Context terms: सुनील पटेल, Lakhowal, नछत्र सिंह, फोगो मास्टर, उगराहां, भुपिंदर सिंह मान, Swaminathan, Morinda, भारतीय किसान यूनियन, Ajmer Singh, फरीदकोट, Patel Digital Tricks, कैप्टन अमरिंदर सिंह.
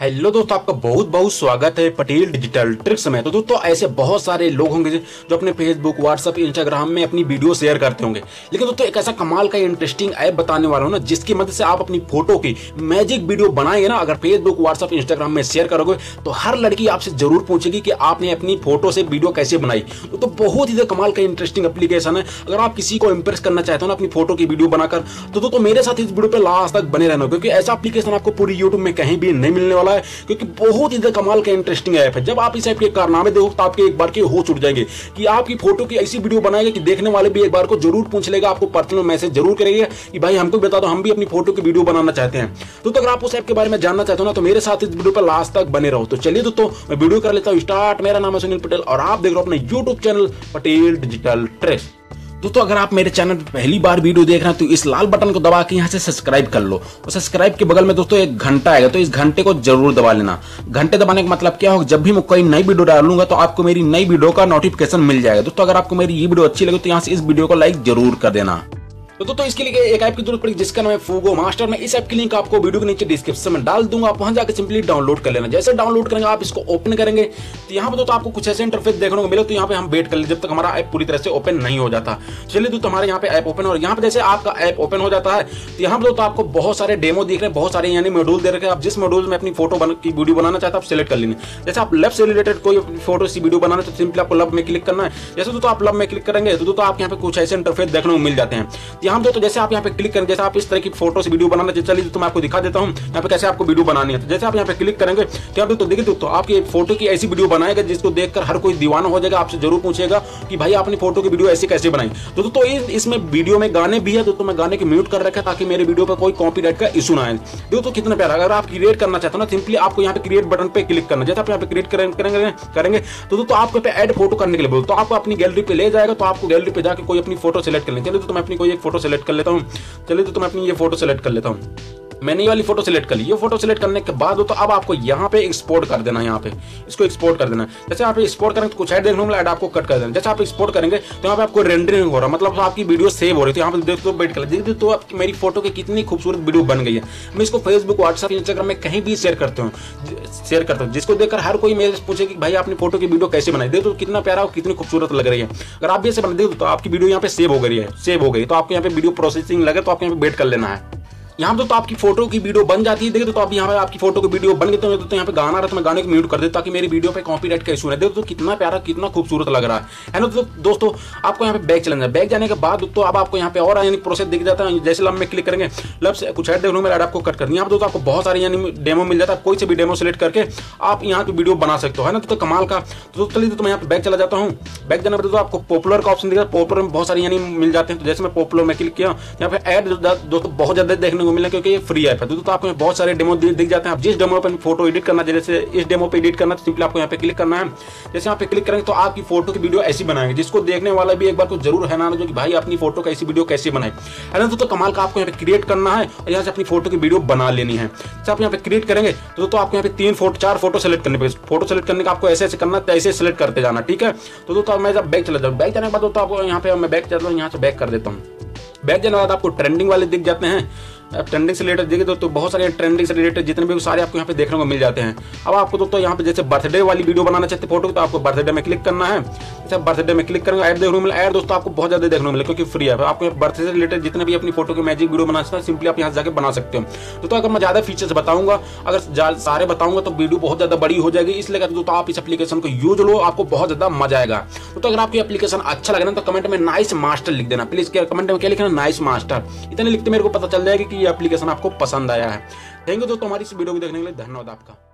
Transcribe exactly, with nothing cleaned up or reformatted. Hello दोस्तों, आपका बहुत बहुत स्वागत है पटेल डिजिटल ट्रिक्स में। तो दोस्तों ऐसे बहुत सारे लोग होंगे जो अपने फेसबुक, व्हाट्सएप, इंस्टाग्राम में अपनी वीडियो शेयर करते होंगे, लेकिन दोस्तों एक ऐसा कमाल का इंटरेस्टिंग ऐप बताने वाला हूं ना, जिसकी मदद से आप अपनी फोटो की मैजिक वीडियो बनाएंगे ना, अगर फेसबुक, व्हाट्सएप, इंस्टाग्राम में शेयर करोगे तो हर लड़की आपसे जरूर पूछेगी कि आपने अपनी फोटो से वीडियो कैसे बनाई। तो बहुत ही कमाल का इंटरेस्टिंग एप्लीकेशन है। अगर आप किसी को इम्प्रेस करना चाहते हो ना अपनी फोटो की वीडियो बनाकर, तो दोस्तों मेरे साथ इस वीडियो पर लास्ट तक बने रहना, क्योंकि ऐसा एप्लीकेशन आपको पूरी यूट्यूब में कहीं भी नहीं मिलने वाला, क्योंकि बहुत ही कमाल का इंटरेस्टिंग ऐप है। जब आप इस ऐप के कारनामे देखो तो आपके एक बार के होश उड़ जाएंगे कि आपकी फोटो की ऐसी वीडियो बनाएगा कि देखने वाले भी एक बार को जरूर पूछ लेगा, आपको पर्सनल मैसेज जरूर करेगा कि भाई हमको बता दो, हम भी अपनी फोटो की वीडियो बनाना चाहते हैं। तो अगर आप उस ऐप के बारे में जानना चाहते हो ना, तो मेरे साथ इस वीडियो पर लास्ट तक बने रहो। तो चलिए दोस्तों मैं वीडियो कर लेता हूं स्टार्ट। मेरा नाम है सुनील पटेल और आप देख रहे हो अपने YouTube channel Patel digital tricks. दोस्तों अगर आप मेरे चैनल पर पहली बार वीडियो देख रहे हैं तो इस लाल बटन को दबा के यहाँ से सब्सक्राइब कर लो, और सब्सक्राइब के बगल में दोस्तों एक घंटा आएगा, तो इस घंटे को जरूर दबा लेना। घंटे दबाने का मतलब क्या होगा, जब भी मैं कोई नई वीडियो डालूंगा तो आपको मेरी नई वीडियो का नोटिफिकेशन मिल जाएगा। दोस्तों अगर आपको मेरी ये वीडियो अच्छी लगे तो यहाँ से इस वीडियो को लाइक जरूर कर देना। तो दोस्तों इसके लिए एक ऐप की जरूरत पड़ेगी जिसका नाम है फोगो मास्टर। मैं इस ऐप की लिंक आपको वीडियो के नीचे डिस्क्रिप्शन में डाल दूंगा, आप वहां जाकर सिंपली डाउनलोड कर लेना। जैसे डाउनलोड करेंगे आप इसको ओपन करेंगे तो यहाँ पर दोस्तों आपको कुछ ऐसे इंटरफेस देखने को मिले, तो यहाँ पे हम वेट कर ले जब तक हमारा ऐप पूरी तरह से ओपन नहीं हो जाता। चलिए दोस्तों हमारे यहाँ पे ऐप ओपन, और यहाँ पे जैसे आपका ऐप ओपन हो जाता है तो यहाँ पर दोस्तों आपको बहुत सारे डेमो दिख रहे हैं, बहुत सारे यानी मॉड्यूल दे रखे हैं। आप जिस मॉड्यूल में अपनी फोटो की वीडियो बनाना चाहते हैं आप सेलेक्ट कर लेंगे। जैसे आप लव से रिलेटेड कोई फोटो सी वीडियो बनाना तो सिंपली आपको लव में क्लिक करना है। जैसे दोस्तों आप लव में क्लिक करेंगे तो दोस्तों आप यहाँ पे कुछ ऐसे इंटरफेस देखने को मिल जाते हैं। यहाँ पे तो जैसे आप यहाँ पे क्लिक करेंगे, जैसे आप इस तरह की फोटो से वीडियो बनाना, चलिए तो मैं आपको दिखा देता हूँ यहाँ पे कैसे आपको वीडियो बनानी है। जैसे आप यहाँ पे क्लिक करेंगे तो आप देखिए दोस्तों आपकी फोटो की ऐसी वीडियो बनाएगा जिसको देखकर हर कोई दीवाना हो जाएगा, आपसे जरूर पूछेगा कि भाई आपने फोटो की वीडियो ऐसी कैसे बनाई। तो दोस्तों इसमें वीडियो में गाने भी है, तो मैं गाने के म्यूट कर रखा ताकि मेरे वीडियो पर कोई कॉपीराइट का इशू ना आए। दोस्तों कितना प्यारा, अगर आप क्रिएट करना चाहते हो ना सिंपली आपको यहाँ पे क्रिएट बटन पे क्लिक करना। जैसे आप यहाँ पे क्रिएट करेंगे करेंगे तो दोस्तों आपको एड फोटो करने के लिए बोलते तो आपको अपनी गैलरी पे ले जाएगा, तो आपको गैलरी पे जाकर कोई अपनी फोटो सेलेक्ट कर लेंगे। चलिए तो मैं अपनी कोई फोटो सेलेक्ट कर लेता हूं। चलिए तो मैं अपनी ये फोटो सेलेक्ट कर लेता हूं। मैंने ये वाली फोटो सेलेक्ट कर ली। ये फोटो सेलेक्ट करने के बाद तो अब आपको यहाँ पे एक्सपोर्ट कर देना है, यहाँ पे इसको एक्सपोर्ट कर देना है। जैसे आप एक्सपोर्ट करेंगे तो कुछ ऐड देखने को मिला, ऐड आपको कट कर देना। जैसे आप एक्सपोर्ट करेंगे तो यहाँ पे आपको रेंडरिंग हो रहा है, मतलब तो आपकी वीडियो सेव हो रही है। यहाँ पे देखो वेट कर देखते तो आप मेरी फोटो की कितनी खूबसूरत वीडियो बन गई है। मैं इसको फेसबुक, व्हाट्सएप, इंस्टाग्राम में कहीं भी शेयर करता हूँ शेयर करता हूँ जिसको देखकर हर कोई मेरे पूछे कि भाई आपने फोटो की वीडियो कैसे बनाई, देखो कितना प्यारा और कितनी खूबसूरत लग रही है। अगर आप भी ऐसे बना दे तो आपकी वीडियो यहाँ पे सेव हो गई है सेव हो गई तो आपको यहाँ पे वीडियो प्रोसेसिंग लगे तो आपको यहाँ पे वेट कर लेना है। यहाँ पे तो आपकी फोटो की वीडियो बन जाती है। देखो तो आप यहाँ पे आपकी फोटो की वीडियो बन गई, तो यहाँ पे गाना रहा तो मैं गाने को म्यूट कर देता ताकि मेरी वीडियो पे कॉपीराइट का इशू है। देखो तो कितना प्यारा, कितना खूबसूरत लग रहा है ना। तो दोस्तों आपको यहाँ पे बैक चलना है। बैक जाने के बाद तो अब आपको यहाँ पे और यानी प्रोसेस दिख जाता है। जैसे लव में क्लिक करेंगे, लव से कुछ ऐड देखो मेरा ऐड आपको कट करनी है। यहाँ पर दोस्तों आपको बहुत सारे यानी डेमो मिल जाता है, कोई से भी डेमो सेलेक्ट करके आप यहाँ की वीडियो बना सकते हो, है ना। तो कमाल का। तो चलिए तो मैं यहाँ पे बैक चला जाता हूँ। बैक जाने पर आपको पॉपुलर का ऑप्शन दिख रहा है, पॉपुलर में बहुत सारी यानी मिल जाते हैं। जैसे मैं पॉपुलर में क्लिक किया, यहाँ पे ऐड दोस्तों बहुत ज्यादा देखने मिला क्योंकि ये फ्री ऐप है। दोस्तों आपको बहुत सारे डेमो दिख जाते हैं। आप जिस डेमो पर फोटो एडिट करना, जैसे इस डेमो पे एडिट करना, तो सिंपली आपको यहाँ पे क्लिक करना है। जैसे यहाँ पे क्लिक करेंगे तो आपकी फोटो की वीडियो ऐसी बनाएंगे जिसको देखने वाला भी एक बार को जरूर है ना, जो कि भाई अपनी फोटो का ऐसी वीडियो कैसे बनाए, है ना। दोस्तों कमाल का, आपको यहाँ पे क्रिएट करना है और यहाँ से अपनी फोटो की वीडियो बना लेनी है। जैसे आप यहाँ पे क्रिएट करेंगे तो दोस्तों आपको यहाँ पे तीन फोटो चार फोटो सेलेक्ट करने पे फोटो सेलेक्ट करने का आपको ऐसे ऐसे करना, ऐसे सेलेक्ट करते जाना, ठीक है। तो दोस्तों मैं जब बैक चला जाऊँ, बैक जाने के बाद दोस्तों आपको यहाँ पे मैं बैक चलता हूँ, यहाँ से बैक कर देता हूँ। बैक जाने के बाद आपको ट्रेंडिंग वाले दिख जाते हैं। अब ट्रेंडिंग से रिलेटेड देखिए दोस्तों बहुत सारे ट्रेंडिंग से रिलेटेड जितने भी सारे आपको यहाँ पे देखने को मिल जाते हैं। अब आपको दोस्तों यहाँ पे जैसे बर्थडे वाली वीडियो बनाना चाहते फोटो तो आपको बर्थडे में क्लिक करना है। जैसे बर्थडे में क्लिक करेंगे ऐड देखने को मिला, ऐड दोस्तों आपको बहुत ज्यादा देखने को मिला क्योंकि फ्री है। आपको बर्थडे से रिलेटेड जितने भी अपनी फोटो की मैजिक वीडियो बनाना चाहते सिंपली आप यहाँ जाकर बना सकते हो। दोस्तों अगर मैं ज्यादा फीचर्स बताऊंगा, अगर सारे बताऊंगा तो वीडियो बहुत ज्यादा बड़ी हो जाएगी, इसलिए दोस्तों आप इस एप्लीकेशन को यूज लो, आपको बहुत ज्यादा मजा आएगा। तो अगर आपको एप्लीकेशन अच्छा लगे ना तो कमेंट में नाइस मास्टर लिख देना, प्लीज कमेंट में क्या लिखना, नाइस मास्टर। इतने लिखते मेरे को पता चल जाएगा कि ये एप्लीकेशन आपको पसंद आया है। थैंक यू दोस्तों हमारी इस वीडियो को देखने के लिए, धन्यवाद आपका।